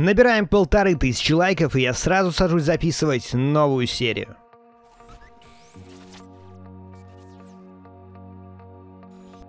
Набираем 1500 лайков, и я сразу сажусь записывать новую серию.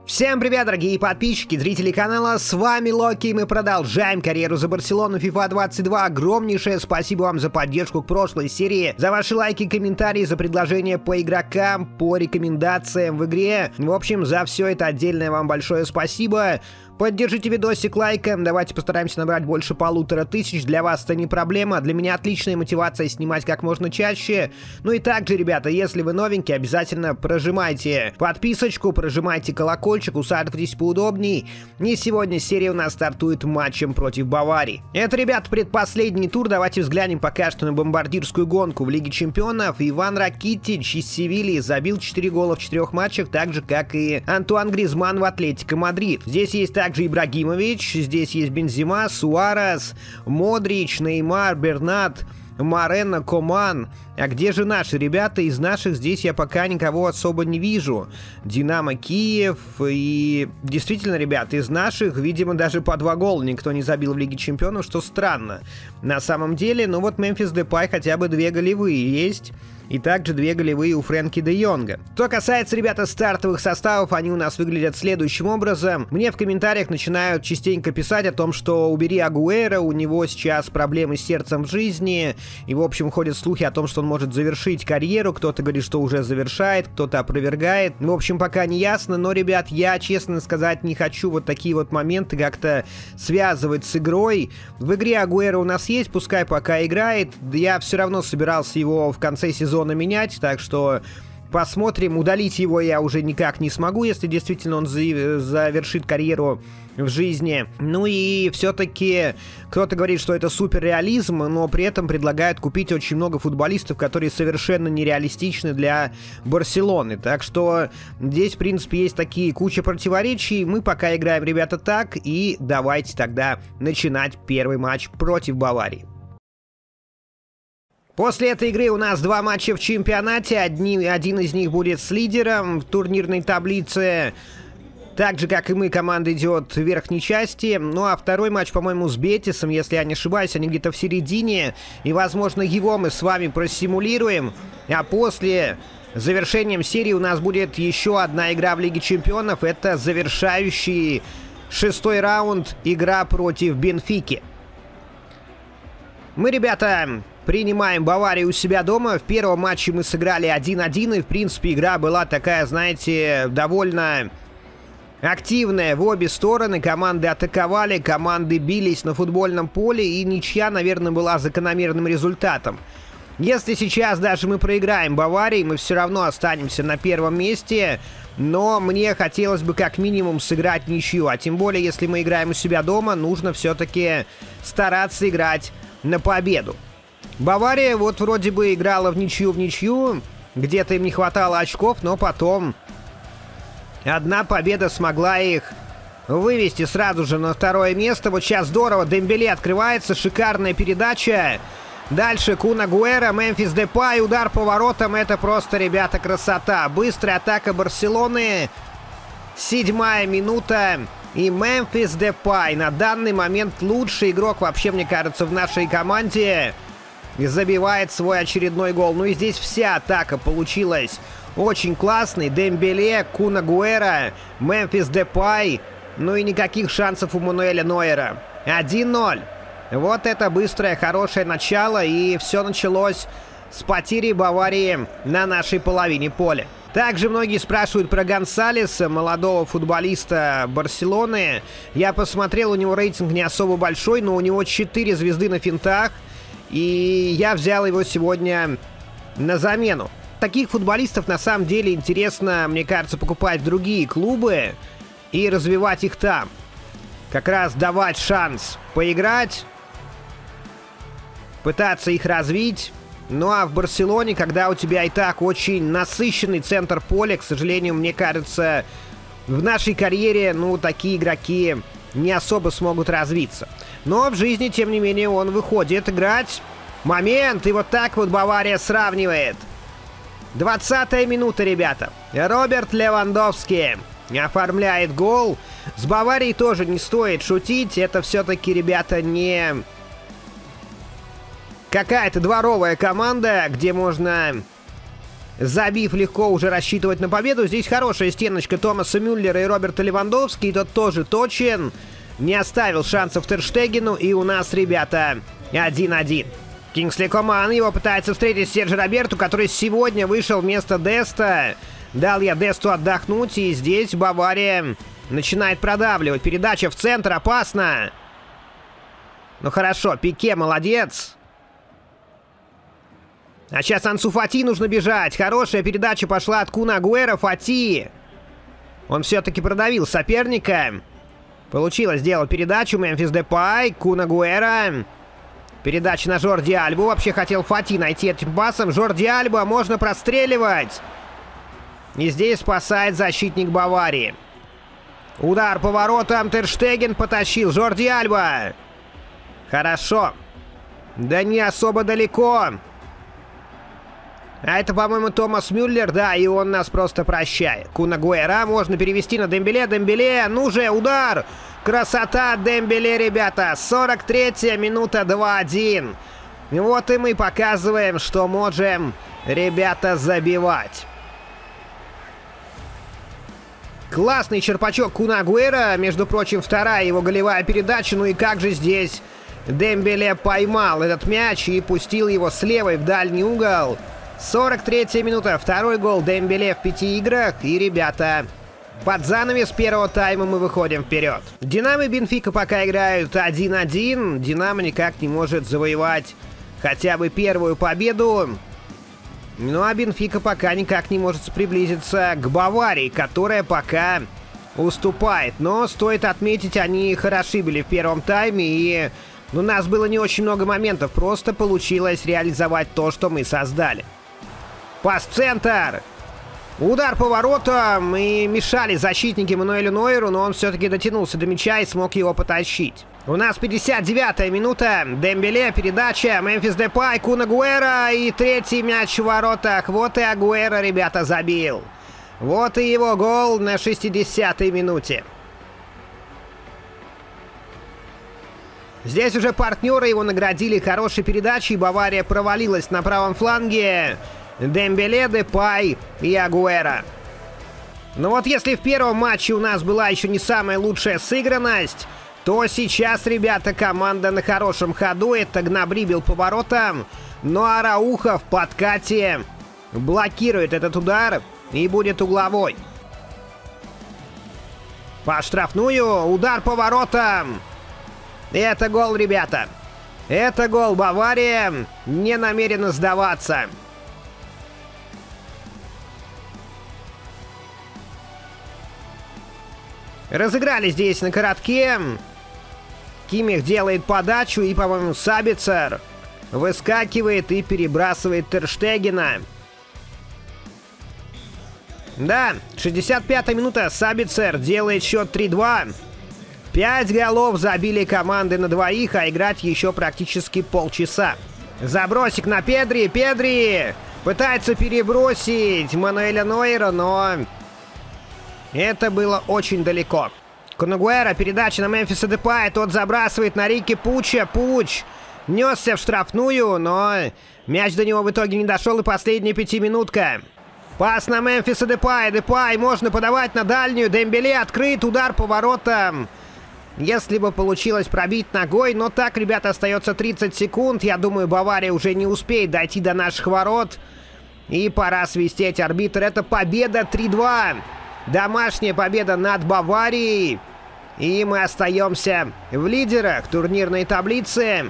Всем привет, дорогие подписчики, зрители канала, с вами Локи, и мы продолжаем карьеру за Барселону FIFA 22. Огромнейшее спасибо вам за поддержку к прошлой серии, за ваши лайки, комментарии, за предложения по игрокам, по рекомендациям в игре. В общем, за все это отдельное вам большое спасибо. Поддержите видосик лайком, давайте постараемся набрать больше 1500, для вас это не проблема, для меня отличная мотивация снимать как можно чаще. Ну и также, ребята, если вы новенькие, обязательно прожимайте подписочку, прожимайте колокольчик, усаживайтесь поудобней. И сегодня серия у нас стартует матчем против Баварии. Это, ребят, предпоследний тур, давайте взглянем пока что на бомбардирскую гонку в Лиге Чемпионов. Иван Ракитич из Севилии забил 4 гола в 4 матчах, так же как и Антуан Гризманн в Атлетико Мадрид. Здесь есть также Ибрагимович, здесь есть Бензема, Суарес, Модрич, Неймар, Бернат, Морено, Коман. А где же наши ребята? Из наших здесь я пока никого особо не вижу. Динамо Киев. И действительно, ребят, из наших, видимо, даже по 2 гола никто не забил в Лиге Чемпионов, что странно. На самом деле, ну вот Мемфис Депай хотя бы 2 голевые есть. И также 2 голевые у Фрэнки Де Йонга. Что касается, ребята, стартовых составов, они у нас выглядят следующим образом. Мне в комментариях начинают частенько писать о том, что убери Агуэро, у него сейчас проблемы с сердцем в жизни. И, в общем, ходят слухи о том, что он может завершить карьеру. Кто-то говорит, что уже завершает, кто-то опровергает. В общем, пока не ясно, но, ребят, я, честно сказать, не хочу вот такие вот моменты как-то связывать с игрой. В игре Агуэро у нас есть, пускай пока играет. Я все равно собирался его в конце сезона менять, так что посмотрим. Удалить его я уже никак не смогу, если действительно он завершит карьеру в жизни. Ну и все-таки кто-то говорит, что это суперреализм, но при этом предлагают купить очень много футболистов, которые совершенно нереалистичны для Барселоны. Так что здесь, в принципе, есть такие куча противоречий. Мы пока играем, ребята, так, и давайте тогда начинать первый матч против Баварии. После этой игры у нас 2 матча в чемпионате, один из них будет с лидером в турнирной таблице. Так же, как и мы, команда идет в верхней части. Ну а второй матч, по-моему, с Бетисом, если я не ошибаюсь, они где-то в середине. И, возможно, его мы с вами просимулируем. А после завершением серии у нас будет еще одна игра в Лиге Чемпионов. Это завершающий 6-й раунд игра против Бенфики. Мы, ребята, принимаем Баварию у себя дома. В первом матче мы сыграли 1-1. И, в принципе, игра была такая, знаете, довольно активная в обе стороны. Команды атаковали, команды бились на футбольном поле. И ничья, наверное, была закономерным результатом. Если сейчас даже мы проиграем Баварии, мы все равно останемся на первом месте. Но мне хотелось бы как минимум сыграть ничью. А тем более, если мы играем у себя дома, нужно все-таки стараться играть на победу. Бавария вот вроде бы играла в ничью, где-то им не хватало очков, но потом одна победа смогла их вывести сразу же на 2-е место. Вот сейчас здорово, Дембеле открывается, шикарная передача. Дальше Кун Агуэро, Мемфис Депай, удар по воротам, это просто, ребята, красота. Быстрая атака Барселоны, 7-я минута. И Мемфис Депай на данный момент лучший игрок вообще, мне кажется, в нашей команде. Забивает свой очередной гол. Ну и здесь вся атака получилась очень классной. Дембеле, Кун Агуэро, Мемфис Депай. Ну и никаких шансов у Мануэля Нойера. 1-0. Вот это быстрое, хорошее начало. И все началось с потери Баварии на нашей половине поля. Также многие спрашивают про Гонсалеса, молодого футболиста Барселоны. Я посмотрел, у него рейтинг не особо большой, но у него 4 звезды на финтах. И я взял его сегодня на замену. Таких футболистов на самом деле интересно, мне кажется, покупать в другие клубы и развивать их там. Как раз давать шанс поиграть, пытаться их развить. Ну а в Барселоне, когда у тебя и так очень насыщенный центр поля, к сожалению, мне кажется, в нашей карьере, ну, такие игроки не особо смогут развиться. Но в жизни, тем не менее, он выходит играть. Момент, и вот так вот Бавария сравнивает. 20-я минута, ребята. Роберт Левандовский оформляет гол. С Баварией тоже не стоит шутить. Это все-таки, ребята, не какая-то дворовая команда, где можно, забив, легко уже рассчитывать на победу. Здесь хорошая стеночка Томаса Мюллера и Роберта Левандовски. И тот тоже точен. Не оставил шансов Тер Штегену. И у нас, ребята, 1-1. Кингсли Коман, его пытается встретить Серджи Роберту, который сегодня вышел вместо Деста. Дал я Десту отдохнуть. И здесь Бавария начинает продавливать. Передача в центр. Опасно. Ну хорошо, Пике молодец. А сейчас Ансу Фати нужно бежать. Хорошая передача пошла от Куна Агуэро. Фати. Он все-таки продавил соперника. Получилось сделать передачу. Мемфис Депай. Кун Агуэро. Передача на Жорди Альбу. Вообще хотел Фати найти этим пасом. Жорди Альба можно простреливать. И здесь спасает защитник Баварии. Удар по воротам. Тер Штеген потащил. Жорди Альба. Хорошо. Да не особо далеко. А это, по-моему, Томас Мюллер, да, и он нас просто прощает. Кун Агуэро можно перевести на Дембеле. Дембеле, ну же, удар! Красота Дембеле, ребята! 43-я минута, 2-1. Вот и мы показываем, что можем, ребята, забивать. Классный черпачок Куна Агуэро. Между прочим, вторая его голевая передача. Ну и как же здесь Дембеле поймал этот мяч и пустил его с левой в дальний угол. 43-я минута. Второй гол Дембеле в 5 играх. И, ребята, под занавес первого тайма мы выходим вперед. Динамо и Бенфика пока играют 1-1. Динамо никак не может завоевать хотя бы первую победу. Ну, а Бенфика пока никак не может приблизиться к Баварии, которая пока уступает. Но, стоит отметить, они хороши были в первом тайме и... У нас было не очень много моментов, просто получилось реализовать то, что мы создали. Пас в центр. Удар по воротам. И мешали защитники Мануэлю Нойеру, но он все-таки дотянулся до мяча и смог его потащить. У нас 59-я минута. Дембеле, передача. Мемфис Депай, Кун Агуэро. И третий мяч в воротах. Вот и Агуэро, ребята, забил. Вот и его гол на 60-й минуте. Здесь уже партнеры его наградили хорошей передачей. Бавария провалилась на правом фланге. Дембеле, Депай и Агуэро. Но вот если в первом матче у нас была еще не самая лучшая сыгранность, то сейчас, ребята, команда на хорошем ходу. Это Гнабри бил по воротам. Но Арауха в подкате блокирует этот удар и будет угловой. По штрафную. Удар по воротам. Это гол, ребята. Это гол. Бавария не намерена сдаваться. Разыграли здесь на коротке. Кимих делает подачу и, по-моему, Сабицер выскакивает и перебрасывает Тер Штегена. Да, 65-я минута. Сабицер делает счет 3-2. 5 голов забили команды на двоих, а играть еще практически полчаса. Забросик на Педри. Педри пытается перебросить Мануэля Нойера, но это было очень далеко. Кун Агуэро, передача на Мемфиса Депая. Тот забрасывает на Рики Пуча. Пуч несся в штрафную, но мяч до него в итоге не дошел, и последняя пятиминутка. Пас на Мемфиса Депая. Депай можно подавать на дальнюю. Дембеле открыт, удар по воротам. Если бы получилось пробить ногой, но так, ребята, остается 30 секунд. Я думаю, Бавария уже не успеет дойти до наших ворот. И пора свистеть арбитр. Это победа 3-2. Домашняя победа над Баварией. И мы остаемся в лидерах турнирной таблицы.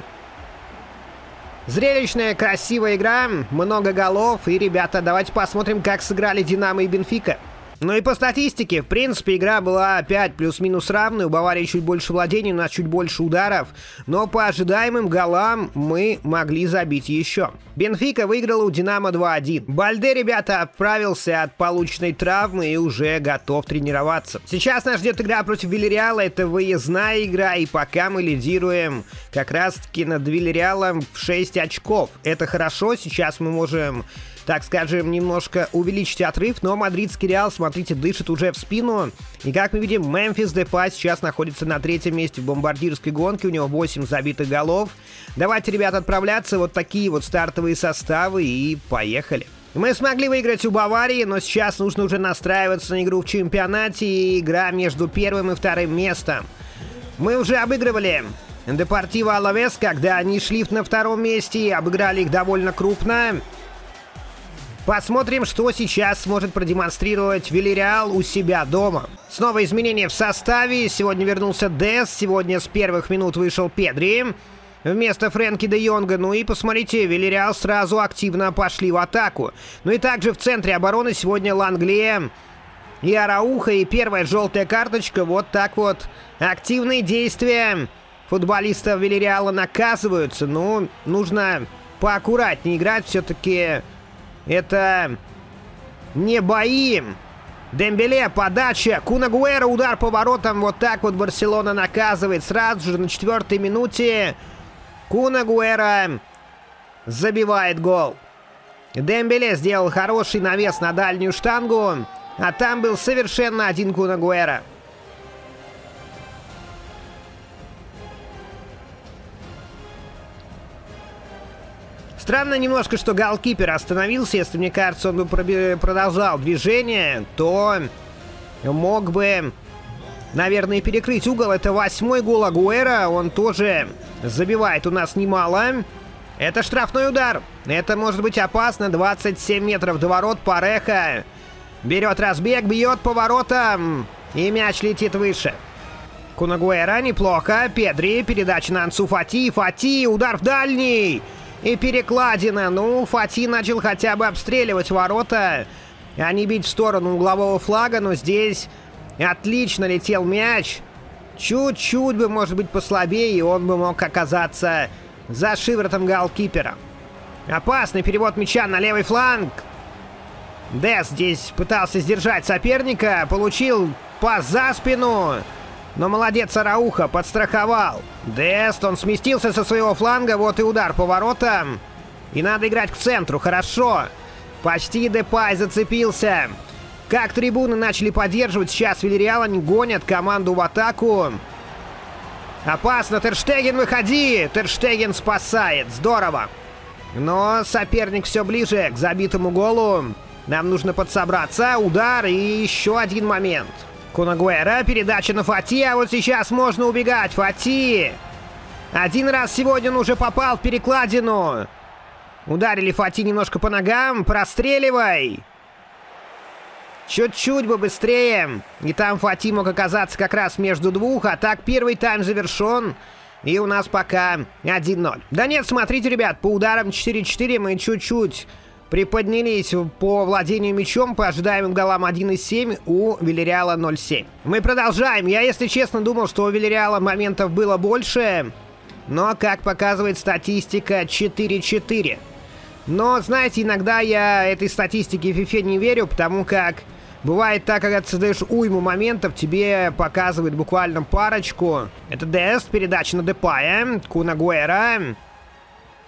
Зрелищная, красивая игра. Много голов. И, ребята, давайте посмотрим, как сыграли Динамо и Бенфика. Ну и по статистике, в принципе, игра была опять плюс-минус равной. У Баварии чуть больше владений, у нас чуть больше ударов. Но по ожидаемым голам мы могли забить еще. Бенфика выиграла у Динамо 2-1. Бальде, ребята, отправился от полученной травмы и уже готов тренироваться. Сейчас нас ждет игра против Вильярреала. Это выездная игра, и пока мы лидируем как раз-таки над Вильярреалом в 6 очков. Это хорошо, сейчас мы можем... так скажем, немножко увеличить отрыв, но мадридский Реал, смотрите, дышит уже в спину. И как мы видим, Мемфис Депай сейчас находится на третьем месте в бомбардирской гонке, у него 8 забитых голов. Давайте, ребята, отправляться, вот такие вот стартовые составы, и поехали. Мы смогли выиграть у Баварии, но сейчас нужно уже настраиваться на игру в чемпионате, и игра между первым и вторым местом. Мы уже обыгрывали Депортиво Алавес, когда они шли на втором месте, и обыграли их довольно крупно. Посмотрим, что сейчас сможет продемонстрировать Вильярреал у себя дома. Снова изменения в составе. Сегодня вернулся Дест, сегодня с первых минут вышел Педри вместо Фрэнки Де Йонга. Ну и посмотрите, Вильярреал сразу активно пошли в атаку. Ну и также в центре обороны сегодня Ланглия и Арауха. И первая желтая карточка. Вот так вот активные действия футболистов Вильярреала наказываются. Ну, нужно поаккуратнее играть. Все-таки это не бои. Дембеле, подача, Кун Агуэро, удар по воротам. Вот так вот Барселона наказывает. Сразу же на 4-й минуте Кун Агуэро забивает гол. Дембеле сделал хороший навес на дальнюю штангу, а там был совершенно один Кун Агуэро. Странно немножко, что голкипер остановился. Если, мне кажется, он бы продолжал движение, то мог бы, наверное, перекрыть угол. Это 8-й гол Агуэро. Он тоже забивает у нас немало. Это штрафной удар. Это может быть опасно. 27 метров до ворот. Пареха берет разбег, бьет по воротам. И мяч летит выше. Кун Агуэро неплохо. Педри. Передача на Ансу Фати. Фати. Удар в дальний. И перекладина. Ну, Фати начал хотя бы обстреливать ворота, а не бить в сторону углового флага. Но здесь отлично летел мяч. Чуть-чуть бы, может быть, послабее, и он бы мог оказаться за шиворотом голкипера. Опасный перевод мяча на левый фланг. Дес здесь пытался сдержать соперника. Получил пас за спину. Но молодец Арауха, подстраховал. Дест, он сместился со своего фланга. Вот и удар по воротам. И надо играть к центру, хорошо. Почти Депай зацепился. Как трибуны начали поддерживать. Сейчас Вильярреал, они гонят команду в атаку. Опасно, Тер Штеген, выходи. Тер Штеген спасает, здорово. Но соперник все ближе к забитому голу. Нам нужно подсобраться. Удар и еще один момент. Кун Агуэро, передача на Фати, а вот сейчас можно убегать. Фати! Один раз сегодня он уже попал в перекладину. Ударили Фати немножко по ногам. Простреливай! Чуть-чуть бы быстрее. И там Фати мог оказаться как раз между двух. А так первый тайм завершен. И у нас пока 1-0. Да нет, смотрите, ребят, по ударам 4-4 мы чуть-чуть приподнялись по владению мячом, по ожидаемым голам 1,7, у Вильярреала 0,7. Мы продолжаем. Я, если честно, думал, что у Вильярреала моментов было больше, но, как показывает статистика, 4-4. Но, знаете, иногда я этой статистике в FIFA не верю, потому как бывает так, когда ты создаешь уйму моментов, тебе показывают буквально парочку. Это Дест, передача на Депая, Кун Агуэро.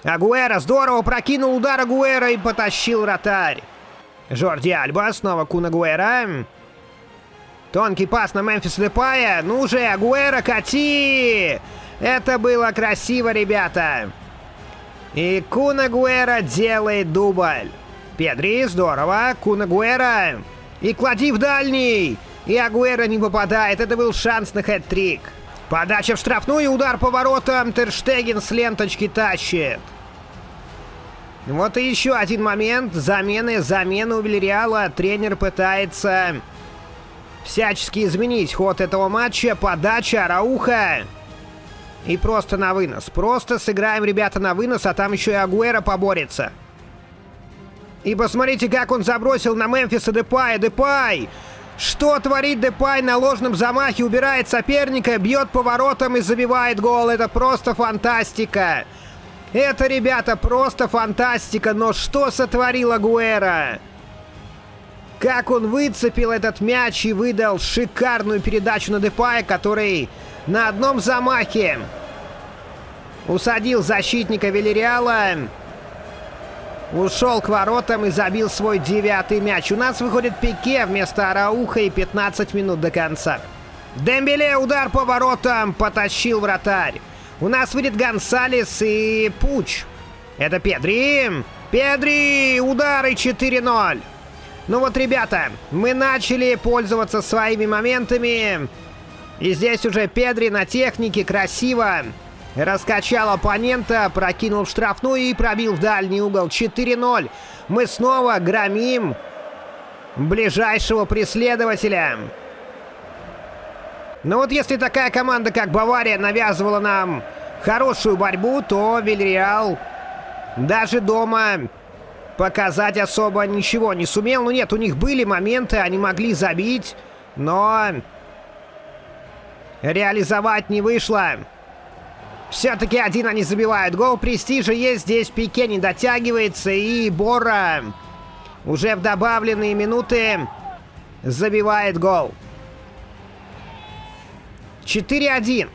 Агуэро здорово прокинул удар Агуэро и потащил вратарь. Жорди Альба, снова Кун Агуэро. Тонкий пас на Мемфиса Депая. Ну же, Агуэро, кати! Это было красиво, ребята. И Кун Агуэро делает дубль. Педри, здорово. Кун Агуэро. И клади в дальний. И Агуэро не попадает. Это был шанс на хэт-трик. Подача в штрафную, удар по воротам. Тер Штеген с ленточки тащит. Вот и еще один момент. Замену у Вильярреала. Тренер пытается всячески изменить ход этого матча. Подача, Арауха. И просто на вынос. Просто сыграем, ребята, на вынос, а там еще и Агуэро поборется. И посмотрите, как он забросил на Мемфиса Депая. Депай! Что творит Депай на ложном замахе? Убирает соперника, бьет по воротам и забивает гол. Это просто фантастика. Это, ребята, просто фантастика. Но что сотворил Агуэро? Как он выцепил этот мяч и выдал шикарную передачу на Депая, который на одном замахе усадил защитника Вильярреала. Ушел к воротам и забил свой 9-й мяч. У нас выходит Пике вместо Арауха и 15 минут до конца. Дембеле, удар по воротам, потащил вратарь. У нас выйдет Гонсалес и Пуч. Это Педри. Педри, удар и 4-0. Ну вот, ребята, мы начали пользоваться своими моментами. И здесь уже Педри на технике красиво раскачал оппонента, прокинул в штрафную и пробил в дальний угол. 4-0. Мы снова громим ближайшего преследователя. Но вот если такая команда, как Бавария, навязывала нам хорошую борьбу, то Вильярреал даже дома показать особо ничего не сумел. Ну нет, у них были моменты, они могли забить, но реализовать не вышло. Все-таки один они забивают. Гол престижа есть. Здесь Пике не дотягивается. И Бора уже в добавленные минуты забивает гол. 4-1.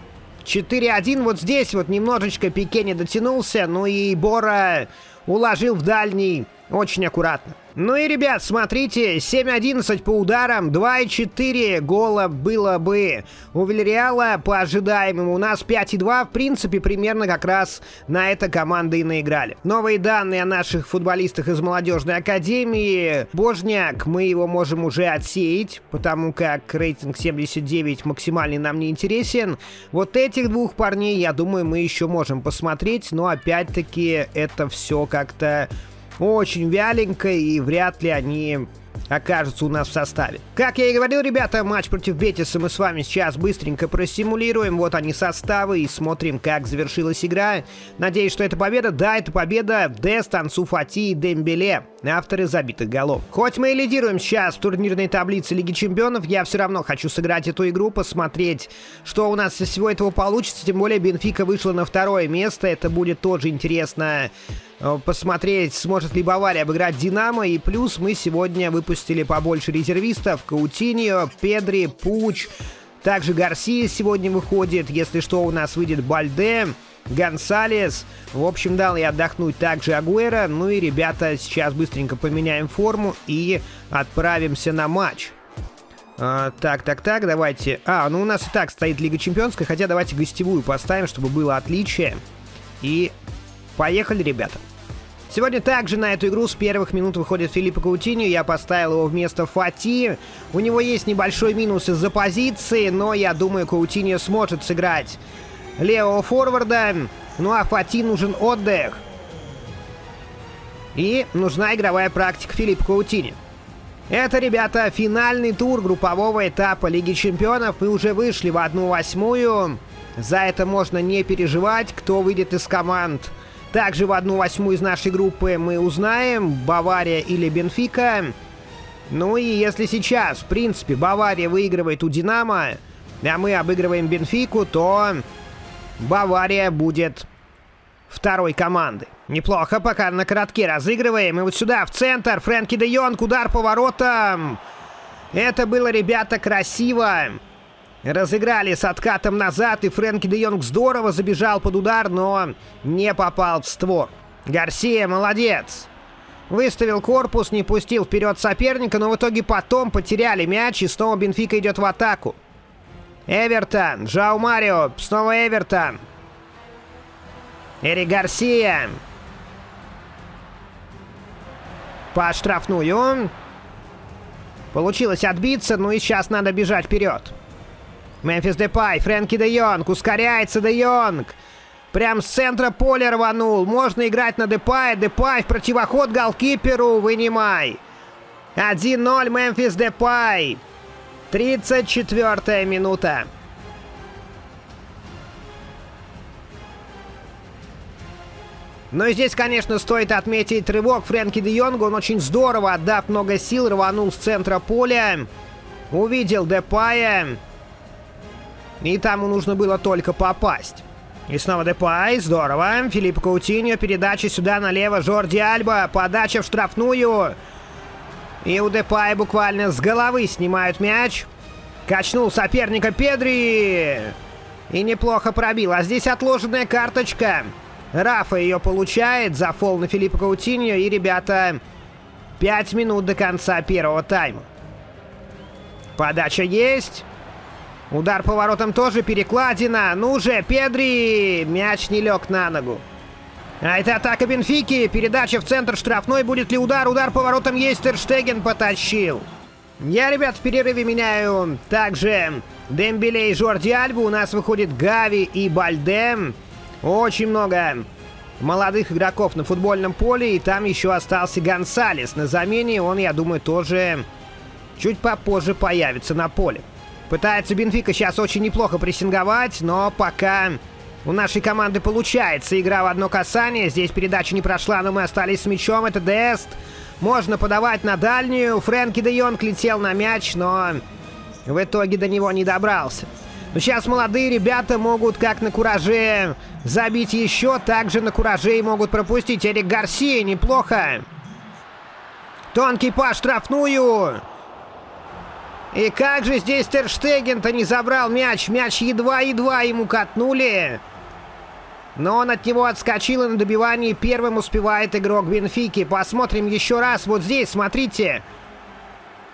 4-1. Вот здесь вот немножечко Пике не дотянулся. Ну и Бора уложил в дальний очень аккуратно. Ну и, ребят, смотрите. 7-11 по ударам. 2-4 гола было бы у Вильярреала по ожидаемому. У нас 5-2. В принципе, примерно как раз на это команды и наиграли. Новые данные о наших футболистах из молодежной академии. Божняк, мы его можем уже отсеять, потому как рейтинг 79 максимально нам не интересен. Вот этих двух парней, я думаю, мы еще можем посмотреть. Но, опять-таки, это все как-то очень вяленько, и вряд ли они окажутся у нас в составе. Как я и говорил, ребята, матч против Бетиса мы с вами сейчас быстренько просимулируем. Вот они составы, и смотрим, как завершилась игра. Надеюсь, что это победа. Да, это победа. Дест, Ансу Фати и Дембеле — авторы забитых голов. Хоть мы и лидируем сейчас в турнирной таблице Лиги Чемпионов, я все равно хочу сыграть эту игру, посмотреть, что у нас из всего этого получится. Тем более Бенфика вышла на 2-е место. Это будет тоже интересно посмотреть, сможет ли Бавария обыграть Динамо. И плюс мы сегодня выпустили побольше резервистов. Коутиньо, Педри, Пуч. Также Гарсия сегодня выходит. Если что, у нас выйдет Бальде, Гонсалес. В общем, дал я отдохнуть также Агуэро. Ну и, ребята, сейчас быстренько поменяем форму и отправимся на матч. Так, давайте. Ну у нас и так стоит Лига Чемпионская. Хотя давайте гостевую поставим, чтобы было отличие. И поехали, ребята. Сегодня также на эту игру с первых минут выходит Филиппе Коутиньо. Я поставил его вместо Фати. У него есть небольшой минус из-за позиции, но я думаю, Коутиньо сможет сыграть левого форварда. Ну а Фати нужен отдых. И нужна игровая практика Филиппе Коутиньо. Это, ребята, финальный тур группового этапа Лиги Чемпионов. Мы уже вышли в 1/8. За это можно не переживать. Кто выйдет из команд также в 1/8 из нашей группы, мы узнаем, Бавария или Бенфика. Ну и если сейчас, в принципе, Бавария выигрывает у Динамо, а мы обыгрываем Бенфику, то Бавария будет второй командой. Неплохо, пока на коротке разыгрываем. И вот сюда, в центр, Фрэнки Де Йонг, удар по воротам. Это было, ребята, красиво. Разыграли с откатом назад, и Фрэнки де Йонг здорово забежал под удар, но не попал в створ. Гарсия молодец. Выставил корпус, не пустил вперед соперника, но в итоге потом потеряли мяч, и снова Бенфика идет в атаку. Эвертон, Жоау Марио, снова Эвертон. Эрик Гарсия. По штрафную. Получилось отбиться, ну и сейчас надо бежать вперед. Мемфис Депай, Фрэнки де Йонг, ускоряется де Йонг. Прям с центра поля рванул. Можно играть на Депая. Депай в противоход голкиперу, вынимай. 1-0 Мемфис Депай. 34-я минута. Ну и здесь, конечно, стоит отметить рывок Фрэнки де Йонга. Он очень здорово, отдав много сил, рванул с центра поля. Увидел Депая. И тому нужно было только попасть. И снова Депай. Здорово. Филиппе Коутиньо. Передача сюда налево. Жорди Альба. Подача в штрафную. И у Депая буквально с головы снимают мяч. Качнул соперника Педри. И неплохо пробил. А здесь отложенная карточка. Рафа ее получает за фол на Филиппе Коутиньо. И, ребята, 5 минут до конца первого тайма. Подача есть. Удар по воротам тоже, перекладина. Ну же, Педри! Мяч не лег на ногу. А это атака Бенфики. Передача в центр штрафной. Будет ли удар? Удар по воротам есть. Тер Штеген потащил. Я, ребят, в перерыве меняю также Дембеле и Жорди Альбу. У нас выходит Гави и Бальде. Очень много молодых игроков на футбольном поле. И там еще остался Гонсалес на замене. Он, я думаю, тоже чуть попозже появится на поле. Пытается Бенфика сейчас очень неплохо прессинговать, но пока у нашей команды получается игра в одно касание. Здесь передача не прошла, но мы остались с мячом. Это Дест. Можно подавать на дальнюю. Фрэнки Де Йонг летел на мяч, но в итоге до него не добрался. Но сейчас молодые ребята могут как на кураже забить еще, также на кураже и могут пропустить. Эрик Гарсия неплохо. Тонкий пас штрафную. И как же здесь Тер Штеген-то не забрал мяч. Мяч едва-едва ему катнули. Но он от него отскочил, и на добивании первым успевает игрок Бенфики. Посмотрим еще раз. Вот здесь, смотрите.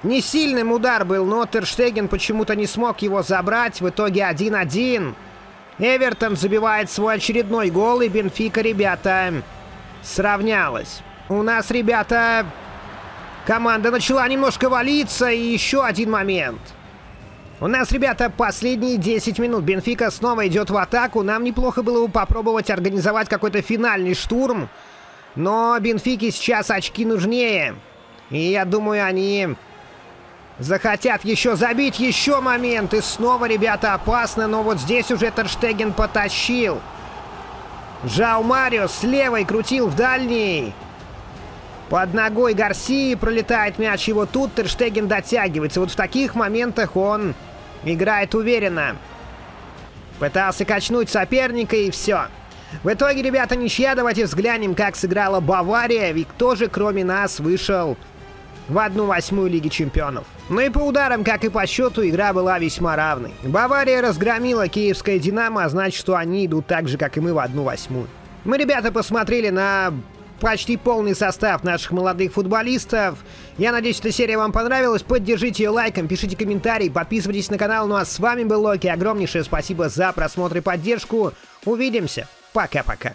Не сильным удар был, но Тер Штеген почему-то не смог его забрать. В итоге 1-1. Эвертон забивает свой очередной гол, и Бенфика, ребята, сравнялась. У нас, ребята... Команда начала немножко валиться. И еще один момент. У нас, ребята, последние 10 минут. Бенфика снова идет в атаку. Нам неплохо было бы попробовать организовать какой-то финальный штурм. Но Бенфике сейчас очки нужнее. И я думаю, они захотят еще забить. Еще момент. И снова, ребята, опасно. Но вот здесь уже Тер Штеген потащил. Жоау Марио с левой крутил в дальний. Под ногой Гарсии пролетает мяч, его тут Тер Штеген дотягивается. Вот в таких моментах он играет уверенно. Пытался качнуть соперника, и все. В итоге, ребята, ничья. Давайте взглянем, как сыграла Бавария. Ведь кто же, кроме нас, вышел в 1/8 Лиги Чемпионов. Ну и по ударам, как и по счету, игра была весьма равной. Бавария разгромила киевское «Динамо», а значит, что они идут так же, как и мы, в 1/8. Мы, ребята, посмотрели на... почти полный состав наших молодых футболистов. Я надеюсь, эта серия вам понравилась. Поддержите ее лайком, пишите комментарий, подписывайтесь на канал. Ну а с вами был Локи. Огромнейшее спасибо за просмотр и поддержку. Увидимся. Пока-пока.